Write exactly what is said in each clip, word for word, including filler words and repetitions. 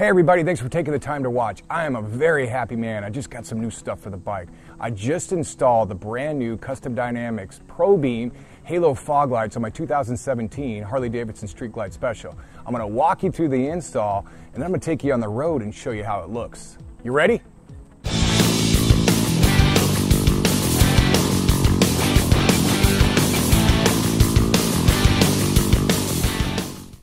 Hey everybody, thanks for taking the time to watch. I am a very happy man. I just got some new stuff for the bike. I just installed the brand new Custom Dynamics ProBeam Halo fog lights on my two thousand seventeen Harley-Davidson Street Glide Special. I'm going to walk you through the install, and then I'm going to take you on the road and show you how it looks. You ready?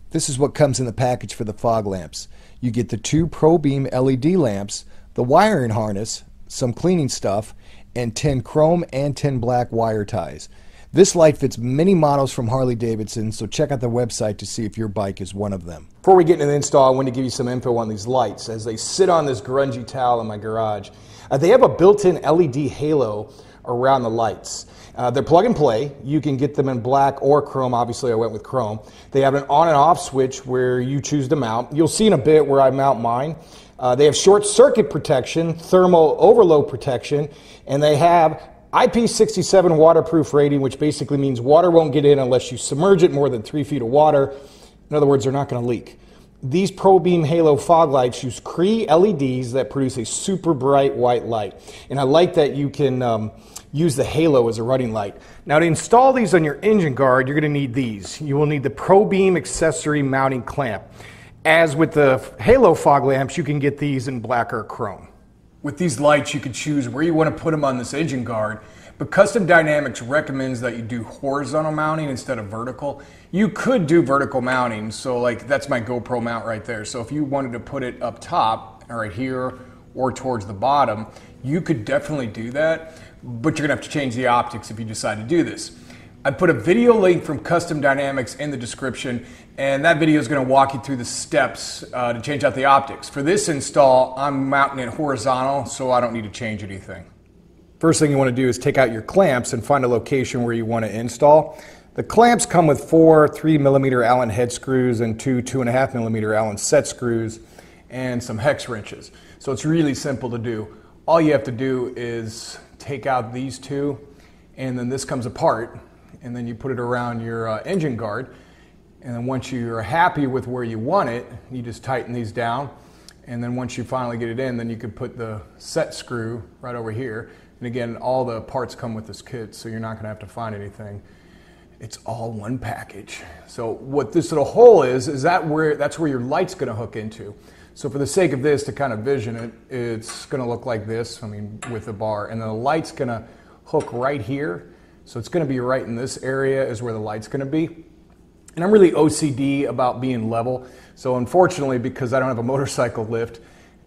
This is what comes in the package for the fog lamps. You get the two ProBeam L E D lamps, the wiring harness, some cleaning stuff, and ten chrome and ten black wire ties. This light fits many models from Harley-Davidson, so check out the website to see if your bike is one of them. Before we get into the install, I want to give you some info on these lights as they sit on this grungy towel in my garage. Uh, they have a built-in L E D halo around the lights. Uh, they're plug and play. You can get them in black or chrome. Obviously I went with chrome. They have an on and off switch where you choose to mount. You'll see in a bit where I mount mine. Uh, they have short circuit protection, thermal overload protection, and they have I P six seven waterproof rating, which basically means water won't get in unless you submerge it more than three feet of water. In other words, they're not going to leak. These ProBeam Halo fog lights use Cree L E Ds that produce a super bright white light. And I like that you can um, use the halo as a running light. Now, to install these on your engine guard, you're going to need these. You will need the ProBeam accessory mounting clamp. As with the Halo fog lamps, you can get these in black or chrome. With these lights, you can choose where you want to put them on this engine guard, but Custom Dynamics recommends that you do horizontal mounting instead of vertical. You could do vertical mounting, so like that's my GoPro mount right there. So if you wanted to put it up top, or right here, or towards the bottom, you could definitely do that, but you're gonna have to change the optics if you decide to do this. I put a video link from Custom Dynamics in the description, and that video is going to walk you through the steps uh, to change out the optics. For this install, I'm mounting it horizontal, so I don't need to change anything. First thing you want to do is take out your clamps and find a location where you want to install. The clamps come with four three millimeter Allen head screws and two two point five millimeter Allen set screws and some hex wrenches. So it's really simple to do. All you have to do is take out these two, and then this comes apart, and then you put it around your uh, engine guard. And then once you're happy with where you want it, you just tighten these down. And then once you finally get it in, then you could put the set screw right over here. And again, all the parts come with this kit, so you're not going to have to find anything. It's all one package. So what this little hole is, is that where that's where your light's going to hook into. So for the sake of this, to kind of vision it, it's going to look like this, I mean, with the bar. And then the light's going to hook right here. So it's going to be right in this area is where the light's going to be. And I'm really O C D about being level. So unfortunately, because I don't have a motorcycle lift,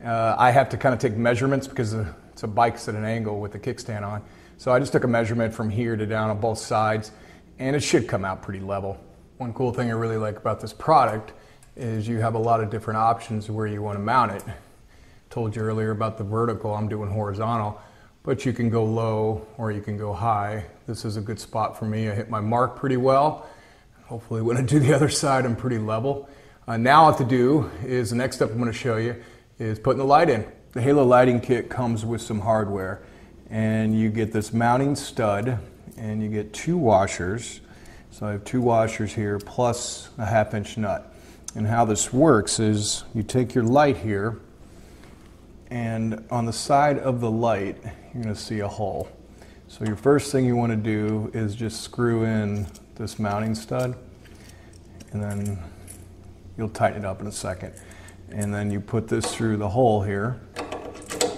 uh, I have to kind of take measurements because it's a bike's at an angle with the kickstand on. So I just took a measurement from here to down on both sides, and it should come out pretty level. One cool thing I really like about this product is you have a lot of different options where you want to mount it. I told you earlier about the vertical, I'm doing horizontal. But you can go low or you can go high. This is a good spot for me. I hit my mark pretty well. Hopefully when I do the other side, I'm pretty level. Uh, now all I have to do is, the next step I'm going to show you, is putting the light in. The Halo lighting kit comes with some hardware. And you get this mounting stud, and you get two washers. So I have two washers here, plus a half inch nut. And how this works is you take your light here, and on the side of the light, you're going to see a hole. So your first thing you want to do is just screw in this mounting stud, and then you'll tighten it up in a second. And then you put this through the hole here. And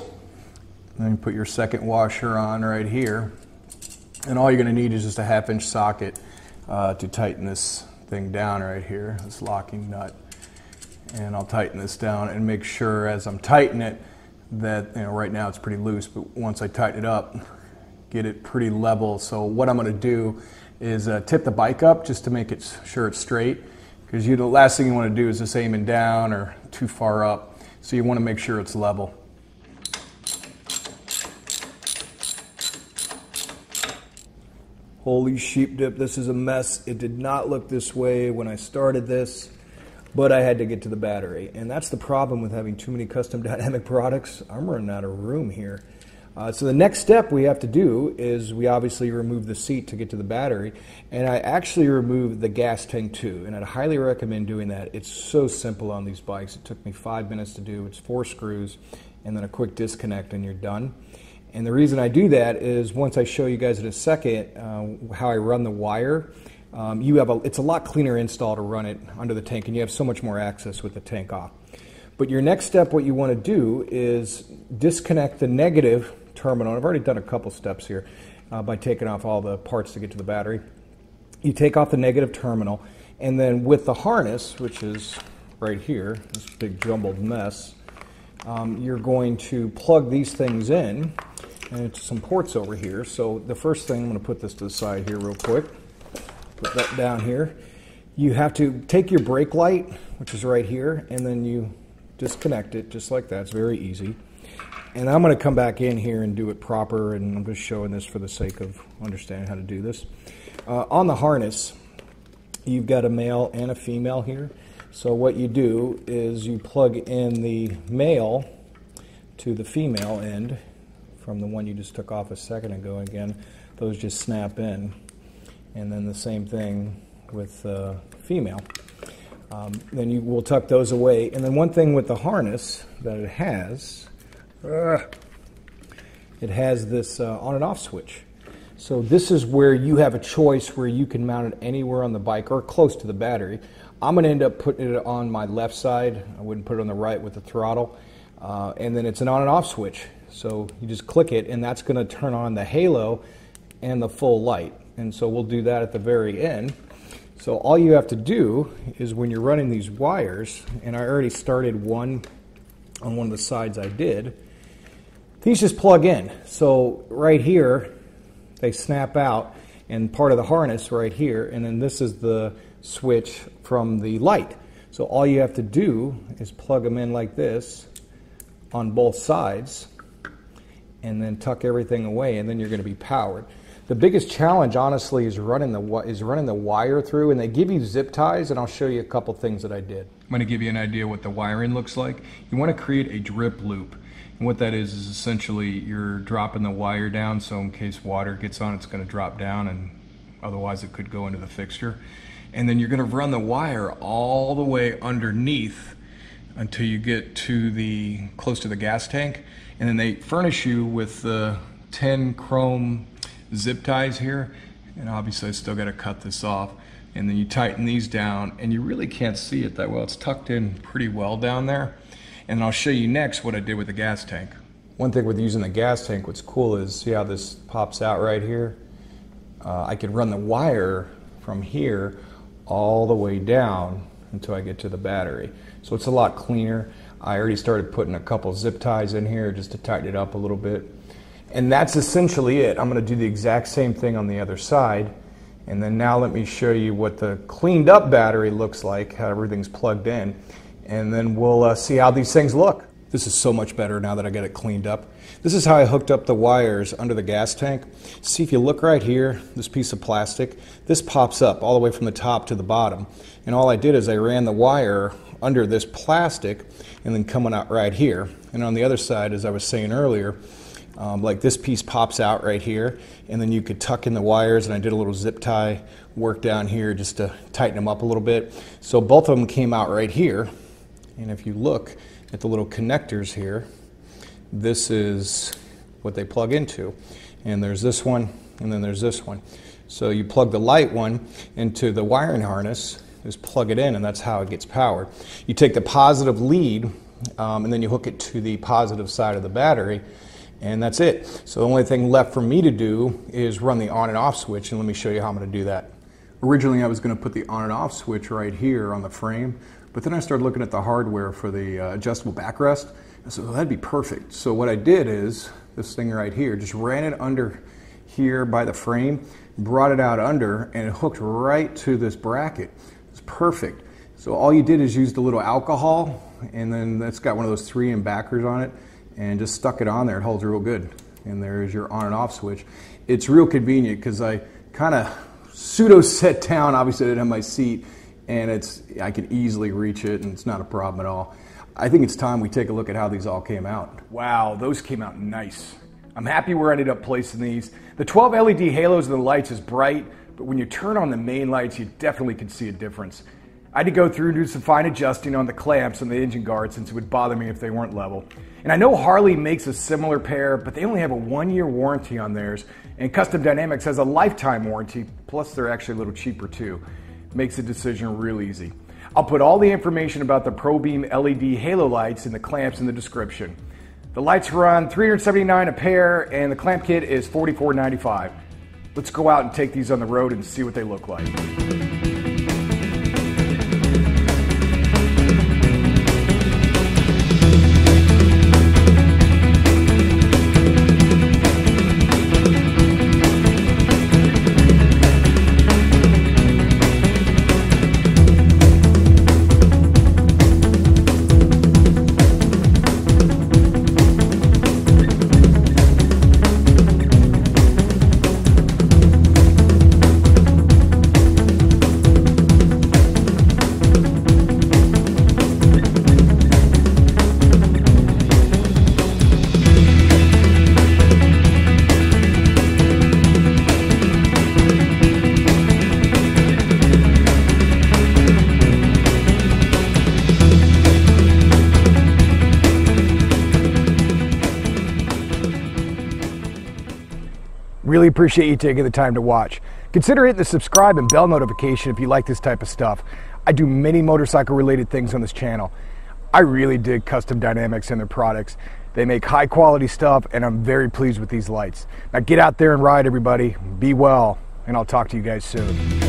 then you put your second washer on right here. And all you're going to need is just a half inch socket uh, to tighten this thing down right here, this locking nut. And I'll tighten this down and make sure as I'm tightening it that, you know, right now it's pretty loose, but once I tighten it up, get it pretty level. So what I'm going to do is uh, tip the bike up just to make it sure it's straight, because you the last thing you want to do is just aiming down or too far up. So you want to make sure it's level. Holy sheep dip, this is a mess. It did not look this way when I started this, but I had to get to the battery. And that's the problem with having too many Custom Dynamic products. I'm running out of room here. Uh, so the next step we have to do is we obviously remove the seat to get to the battery, and I actually removed the gas tank too, and I'd highly recommend doing that. It's so simple on these bikes. It took me five minutes to do. It's four screws and then a quick disconnect and you're done. And the reason I do that is once I show you guys in a second uh, how I run the wire, um, you have a, it's a lot cleaner install to run it under the tank, and you have so much more access with the tank off. But your next step, what you want to do is disconnect the negative terminal. I've already done a couple steps here uh, by taking off all the parts to get to the battery. You take off the negative terminal, and then with the harness, which is right here, this big jumbled mess, um, you're going to plug these things in, and it's some ports over here. So the first thing, I'm going to put this to the side here real quick, put that down here. You have to take your brake light, which is right here, and then you disconnect it just like that. It's very easy. And I'm going to come back in here and do it proper, and I'm just showing this for the sake of understanding how to do this. Uh, on the harness, you've got a male and a female here. So what you do is you plug in the male to the female end from the one you just took off a second ago. Again, those just snap in. And then the same thing with uh, female. Um, then you will tuck those away. And then one thing with the harness that it has, it has this uh, on and off switch. So this is where you have a choice where you can mount it anywhere on the bike or close to the battery. I'm going to end up putting it on my left side. I wouldn't put it on the right with the throttle. Uh, and then it's an on and off switch. So you just click it, and that's going to turn on the halo and the full light. And so we'll do that at the very end. So all you have to do is when you're running these wires, and I already started one on one of the sides I did, these just plug in. So right here, they snap out, and part of the harness right here, and then this is the switch from the light. So all you have to do is plug them in like this on both sides, and then tuck everything away, and then you're going to be powered. The biggest challenge, honestly, is running the is running the wire through, and they give you zip ties, and I'll show you a couple things that I did. I'm going to give you an idea what the wiring looks like. You want to create a drip loop. And what that is is essentially you're dropping the wire down, so in case water gets on, it's going to drop down, and otherwise it could go into the fixture. And then you're going to run the wire all the way underneath until you get to the close to the gas tank, and then they furnish you with the ten chrome zip ties here, and obviously I still got to cut this off. And then you tighten these down, and you really can't see it that well. It's tucked in pretty well down there. And I'll show you next what I did with the gas tank. One thing with using the gas tank, what's cool is, see how this pops out right here? Uh, I could run the wire from here all the way down until I get to the battery. So it's a lot cleaner. I already started putting a couple zip ties in here just to tighten it up a little bit. And that's essentially it. I'm going to do the exact same thing on the other side. And then now let me show you what the cleaned up battery looks like, how everything's plugged in. And then we'll uh, see how these things look. This is so much better now that I got it cleaned up. This is how I hooked up the wires under the gas tank. See, if you look right here, this piece of plastic, this pops up all the way from the top to the bottom. And all I did is I ran the wire under this plastic and then coming out right here. And on the other side, as I was saying earlier, um, like this piece pops out right here, and then you could tuck in the wires, and I did a little zip tie work down here just to tighten them up a little bit. So both of them came out right here. And if you look at the little connectors here, this is what they plug into. And there's this one, and then there's this one. So you plug the light one into the wiring harness, just plug it in, and that's how it gets powered. You take the positive lead, um, and then you hook it to the positive side of the battery, and that's it. So the only thing left for me to do is run the on and off switch, and let me show you how I'm going to do that. Originally, I was going to put the on and off switch right here on the frame, but then I started looking at the hardware for the uh, adjustable backrest. I said, well, that'd be perfect. So what I did is this thing right here, just ran it under here by the frame, brought it out under, and it hooked right to this bracket. It's perfect. So all you did is used a little alcohol, and then that's got one of those three M backers on it, and just stuck it on there. It holds real good. And there's your on and off switch. It's real convenient because I kind of pseudo set down. Obviously I didn't have my seat, and it's, I can easily reach it, and it's not a problem at all. I think it's time we take a look at how these all came out. Wow, those came out nice. I'm happy where I ended up placing these. The twelve L E D halos in the lights is bright, but when you turn on the main lights, you definitely can see a difference. I had to go through and do some fine adjusting on the clamps and the engine guards since it would bother me if they weren't level. And I know Harley makes a similar pair, but they only have a one-year warranty on theirs, and Custom Dynamics has a lifetime warranty, plus they're actually a little cheaper too. Makes the decision real easy. I'll put all the information about the ProBeam L E D halo lights and the clamps in the description. The lights run three hundred seventy-nine dollars a pair, and the clamp kit is forty-four ninety-five. Let's go out and take these on the road and see what they look like. Really appreciate you taking the time to watch. Consider hitting the subscribe and bell notification if you like this type of stuff. I do many motorcycle related things on this channel. I really dig Custom Dynamics and their products. They make high quality stuff, and I'm very pleased with these lights. Now get out there and ride, everybody. Be well, and I'll talk to you guys soon.